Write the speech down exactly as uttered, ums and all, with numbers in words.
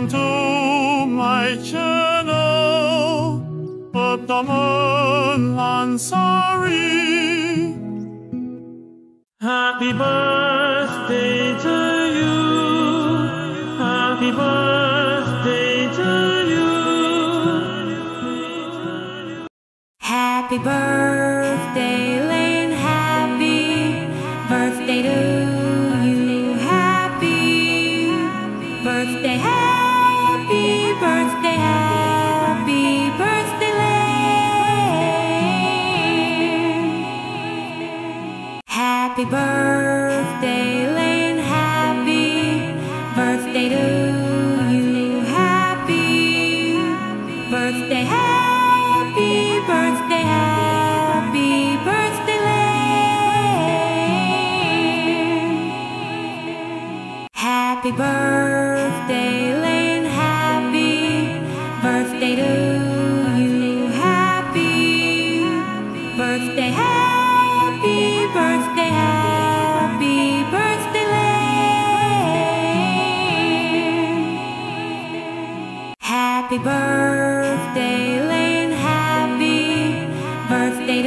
Welcome to my channel, Abdurrehman Ansari. Happy birthday to you. Happy birthday to you. Happy birthday, Layne. Happy birthday to you. Birthday, happy birthday, happy birthday, Layne. Happy birthday, Layne. Happy birthday to you. Happy birthday, happy birthday, happy birthday, Layne. Happy birthday. Layne, happy birthday to you. Happy birthday, happy birthday, happy birthday, Layne. Happy birthday, Layne. Happy birthday